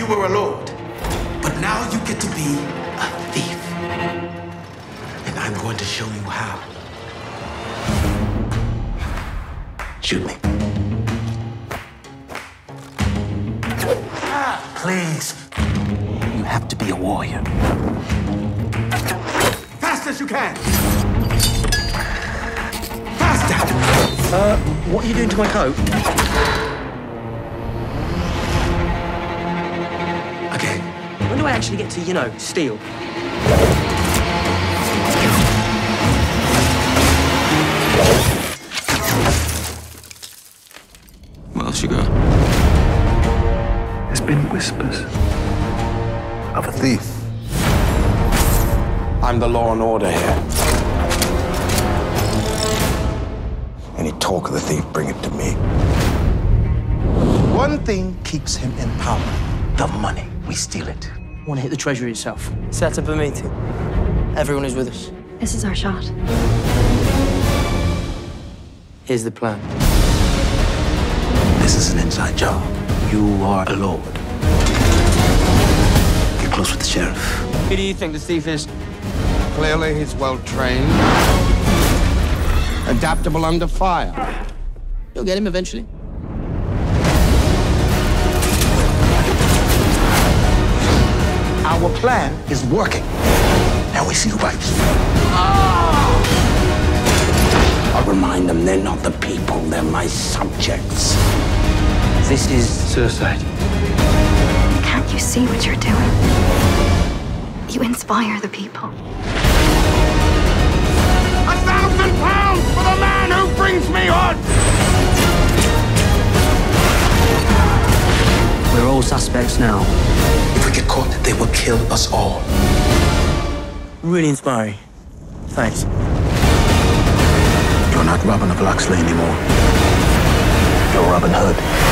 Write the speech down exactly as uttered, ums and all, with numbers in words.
You were a lord, but now you get to be a thief. And I'm going to show you how. Shoot me. Ah, please. You have to be a warrior. Fast as you can. Faster. Uh, what are you doing to my coat? Okay. When do I actually get to, you know, steal? What else you got? There's been whispers of a thief. I'm the law and order here. Any talk of the thief, bring it to me. One thing keeps him in power. The money. We steal it. I want to hit the treasury itself. Set up a meeting. Everyone is with us. This is our shot. Here's the plan. This is an inside job. You are a lord. Get close with the sheriff. Who do you think the thief is? Clearly, he's well-trained. Adaptable under fire. You'll get him eventually. Our plan is working. Now we see who bites. Oh! I'll remind them they're not the people, they're my subjects. This is suicide. Can't you see what you're doing? You inspire the people. A thousand pounds for the man who brings me on! We're all suspects now. If we get caught, they will kill us all. Really inspiring. Thanks. You're not Robin of Locksley anymore. You're Robin Hood.